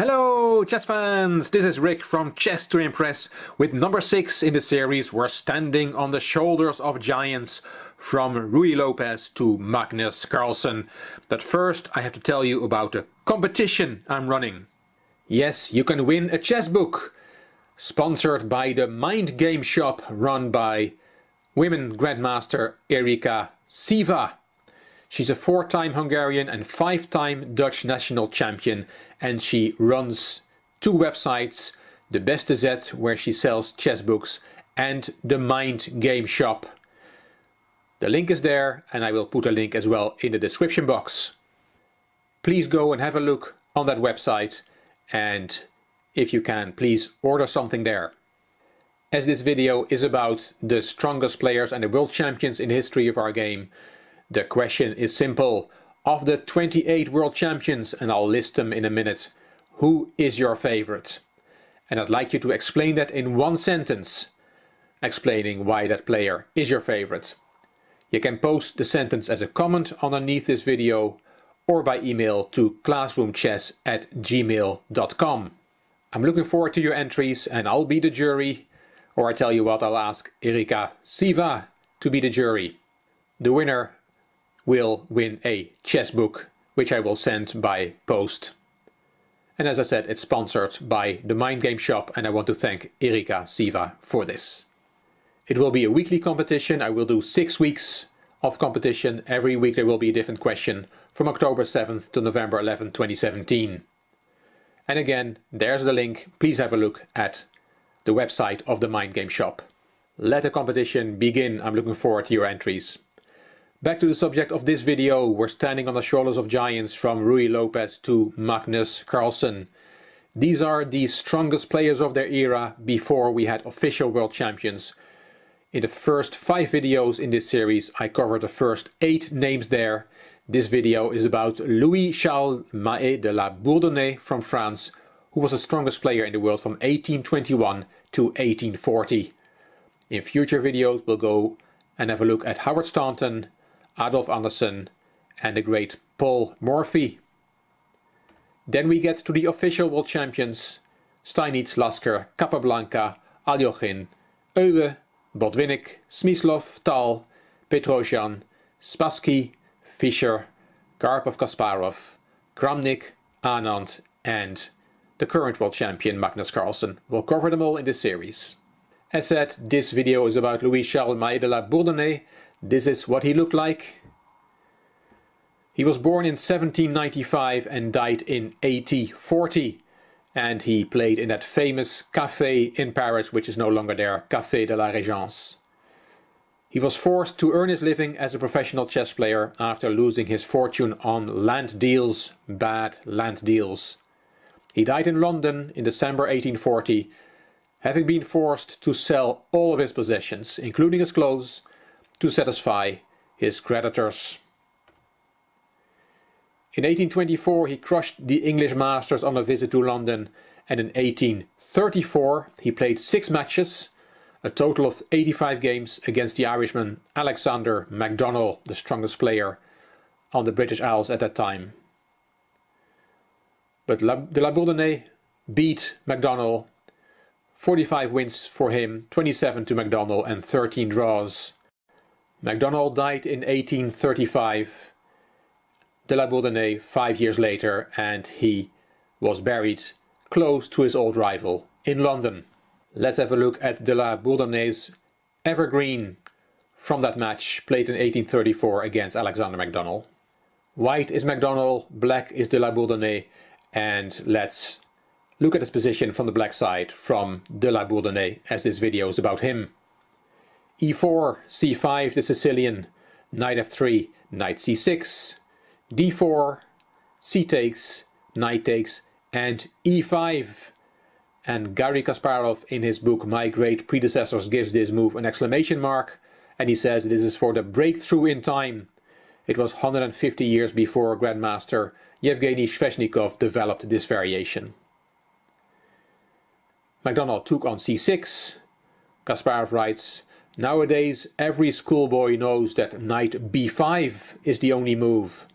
Hello chess fans, this is Rick from Chess to Impress with number 6 in the series. We're standing on the shoulders of giants from Ruy Lopez to Magnus Carlsen. But first I have to tell you about a competition I'm running. Yes, you can win a chess book sponsored by the Mind Game Shop run by women grandmaster Erika Siva. She's a 4-time Hungarian and 5-time Dutch national champion, and she runs 2 websites, De Beste Zet, where she sells chess books, and the Mind Game Shop. The link is there, and I will put a link as well in the description box. Please go and have a look on that website, and if you can, please order something there. As this video is about the strongest players and the world champions in the history of our game, the question is simple. Of the 28 world champions, and I'll list them in a minute, who is your favorite? And I'd like you to explain that in one sentence, explaining why that player is your favorite. You can post the sentence as a comment underneath this video or by email to classroomchess@gmail.com. I'm looking forward to your entries, and I'll be the jury, or I tell you what, I'll ask Erika Siva to be the jury. The winner will win a chess book, which I will send by post. And as I said, it's sponsored by the Mind Game Shop, and I want to thank Erika Siva for this. It will be a weekly competition. I will do 6 weeks of competition. Every week there will be a different question from October 7th to November 11th, 2017. And again, there's the link. Please have a look at the website of the Mind Game Shop. Let the competition begin. I'm looking forward to your entries. Back to the subject of this video. We're standing on the shoulders of giants from Ruy Lopez to Magnus Carlsen. These are the strongest players of their era before we had official world champions. In the first 5 videos in this series, I covered the first 8 names there. This video is about Louis-Charles Mahé de La Bourdonnais from France, who was the strongest player in the world from 1821 to 1840. In future videos, we'll go and have a look at Howard Staunton, Adolf Anderson, and the great Paul Morphy. Then we get to the official world champions: Steinitz, Lasker, Capablanca, Aljochin, Euwe, Botvinnik, Smyslov, Tal, Petrosyan, Spassky, Fischer, Karpov, Kasparov, Kramnik, Anand, and the current world champion Magnus Carlsen. We'll cover them all in this series. As said, this video is about Louis-Charles Mahé de La Bourdonnais. This is what he looked like. He was born in 1795 and died in 1840. And he played in that famous café in Paris, which is no longer there, Café de la Régence. He was forced to earn his living as a professional chess player after losing his fortune on land deals, bad land deals. He died in London in December 1840, having been forced to sell all of his possessions, including his clothes, to satisfy his creditors. In 1824 he crushed the English masters on a visit to London, and in 1834 he played 6 matches, a total of 85 games against the Irishman Alexander McDonnell, the strongest player on the British Isles at that time. But de La Bourdonnais beat McDonnell. 45 wins for him, 27 to McDonnell, and 13 draws. McDonnell died in 1835, de La Bourdonnais 5 years later, and he was buried close to his old rival in London. Let's have a look at de La Bourdonnais' evergreen from that match, played in 1834 against Alexander McDonnell. White is McDonnell, black is de La Bourdonnais, and let's look at his position from the black side from de La Bourdonnais, as this video is about him. e4, c5, the Sicilian, knight f3, knight c6, d4, c takes, knight takes, and e5. And Gary Kasparov, in his book My Great Predecessors, gives this move an exclamation mark, and he says this is for the breakthrough in time. It was 150 years before Grandmaster Yevgeny Sveshnikov developed this variation. McDonnell took on c6. Kasparov writes, nowadays every schoolboy knows that knight b5 is the only move.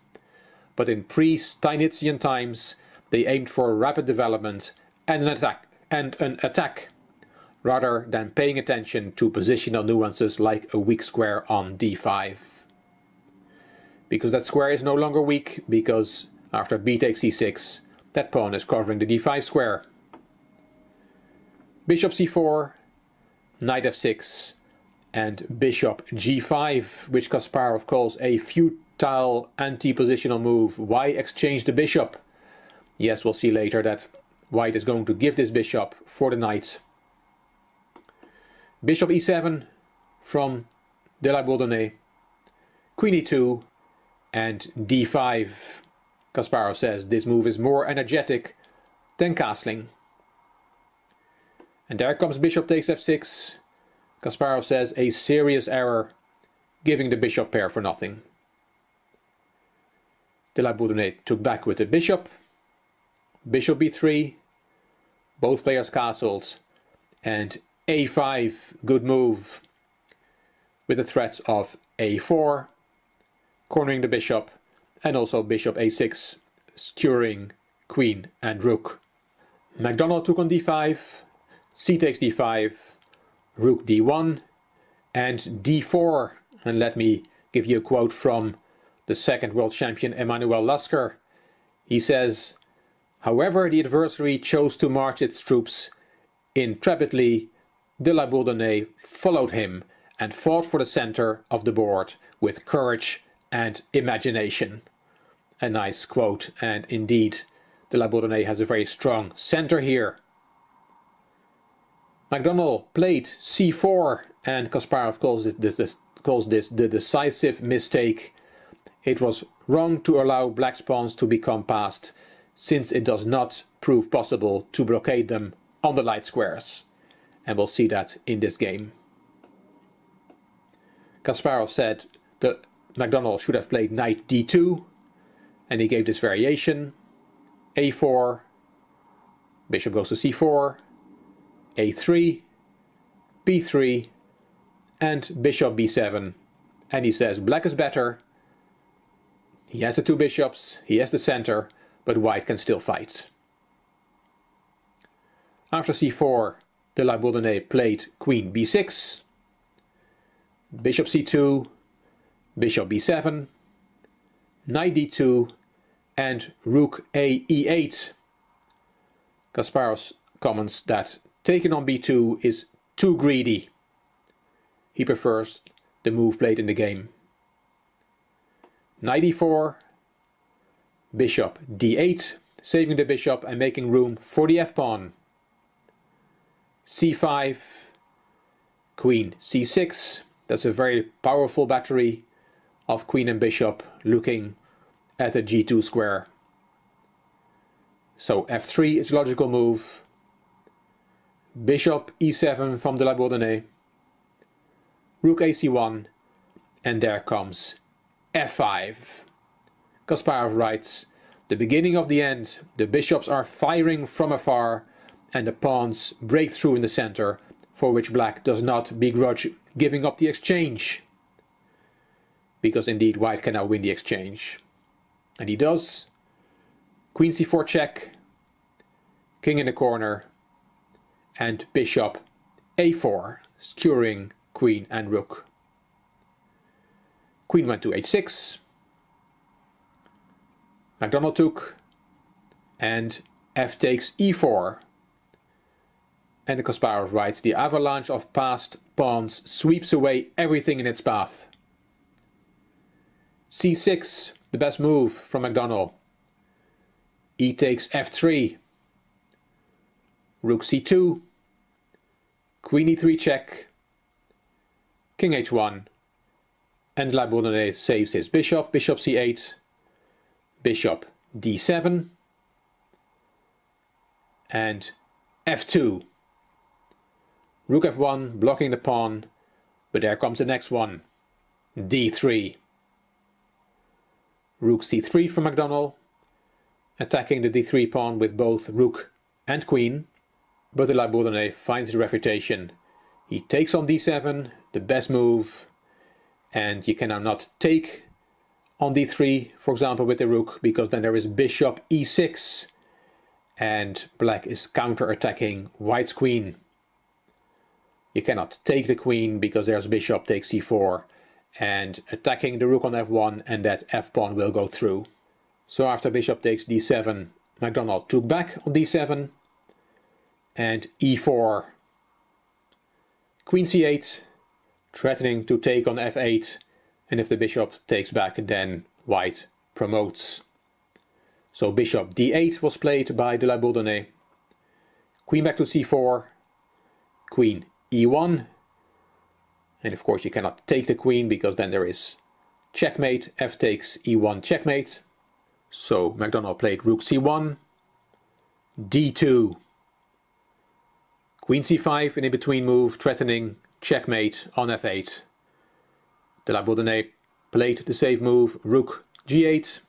But in pre-Steinitzian times, they aimed for rapid development and an attack, rather than paying attention to positional nuances like a weak square on d5. Because that square is no longer weak, because after b takes e6, that pawn is covering the d5 square. Bishop c4, knight f6, and bishop g5, which Kasparov calls a futile anti-positional move. Why exchange the bishop? Yes, we'll see later that white is going to give this bishop for the knight. Bishop e7 from De La Bourdonnais, queen e2, and d5. Kasparov says this move is more energetic than castling. And there comes bishop takes f6. Kasparov says a serious error, giving the bishop pair for nothing. De La Bourdonnais took back with the bishop. Bishop b3, both players castled, and a5, good move, with the threats of a4, cornering the bishop, and also bishop a6, securing queen and rook. McDonnell took on d5, c takes d5, rook d1, and d4. And let me give you a quote from the second world champion Emmanuel Lasker. He says, "However, the adversary chose to march its troops intrepidly. De La Bourdonnais followed him and fought for the center of the board with courage and imagination." A nice quote, and indeed, De La Bourdonnais has a very strong center here. McDonnell played c4, and Kasparov calls this the decisive mistake. It was wrong to allow black's pawns to become passed, since it does not prove possible to blockade them on the light squares. And we'll see that in this game. Kasparov said that McDonnell should have played knight d2, and he gave this variation: a4, bishop goes to c4, a3, b3, and bishop b7. And he says black is better, he has the two bishops, he has the center, but white can still fight. After c4, De La Bourdonnais played queen b6, bishop c2, bishop b7, knight d2, and rook a e8. Kasparov comments that taken on b2 is too greedy. He prefers the move played in the game. Knight d4, bishop d8, saving the bishop and making room for the f-pawn. c5, queen c6. That's a very powerful battery of queen and bishop looking at the g2 square. So f3 is a logical move. Bishop e7 from De La Bourdonnais, rook ac1, and there comes f5. Kasparov writes, "The beginning of the end, the bishops are firing from afar, and the pawns break through in the center, for which black does not begrudge giving up the exchange." Because indeed white can now win the exchange. And he does. Queen c4 check, king in the corner, and bishop a4, securing queen and rook. Queen went to h6. McDonnell took, and f takes e4. And the Kasparov writes, "The avalanche of passed pawns sweeps away everything in its path." c6, the best move from McDonnell. E takes f3, rook c2, queen e3 check, king h1, and La Bourdonnais saves his bishop, bishop c8, bishop d7, and f2. Rook f1, blocking the pawn, but there comes the next one, d3. Rook c3 from McDonnell, attacking the d3 pawn with both rook and queen, but De La Bourdonnais finds the refutation. He takes on d7, the best move, and you can now not take on d3, for example, with the rook, because then there is bishop e6, and black is counter-attacking white's queen. You cannot take the queen because there's bishop takes c4 and attacking the rook on f1, and that f-pawn will go through. So after bishop takes d7, McDonnell took back on d7, and e4, queen c8, threatening to take on f8, and if the bishop takes back, then white promotes. So bishop d8 was played by de La Bourdonnais, queen back to c4, queen e1, and of course you cannot take the queen because then there is checkmate, f takes e1 checkmate. So McDonnell played rook c1, d2, queen c5, an in-between move threatening checkmate on f8. De La Bourdonnais played the safe move rook g8,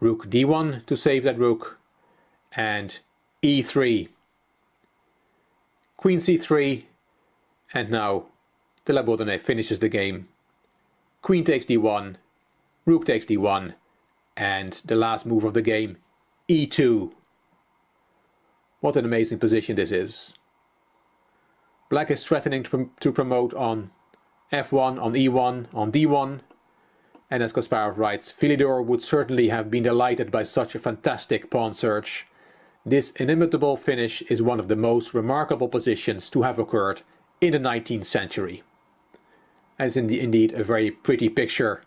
rook d1 to save that rook, and e3, queen c3, and now de La Bourdonnais finishes the game. Queen takes d1, rook takes d1, and the last move of the game, e2. What an amazing position this is. Black is threatening to promote on f1, on e1, on d1, and as Kasparov writes, Philidor would certainly have been delighted by such a fantastic pawn search. This inimitable finish is one of the most remarkable positions to have occurred in the 19th century. And it's indeed a very pretty picture.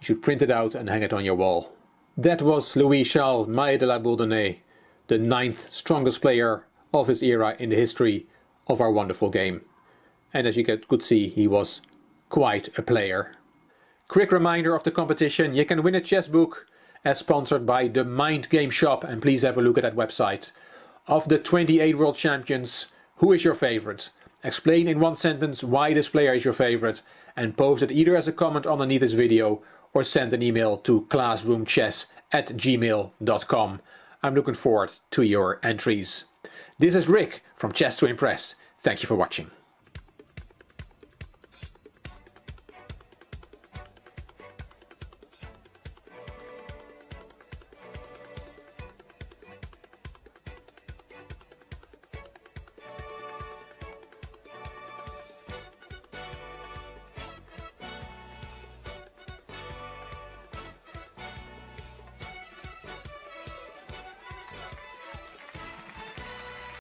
You should print it out and hang it on your wall. That was Louis-Charles Mahé de La Bourdonnais, the 9th strongest player of his era in the history of our wonderful game. And as you could see, he was quite a player. Quick reminder of the competition: you can win a chess book as sponsored by the Mind Game Shop, and please have a look at that website. Of the 28 world champions, who is your favorite? Explain in one sentence why this player is your favorite, and post it either as a comment underneath this video or send an email to classroomchess@gmail.com. I'm looking forward to your entries. This is Rick from Chess to Impress. Thank you for watching.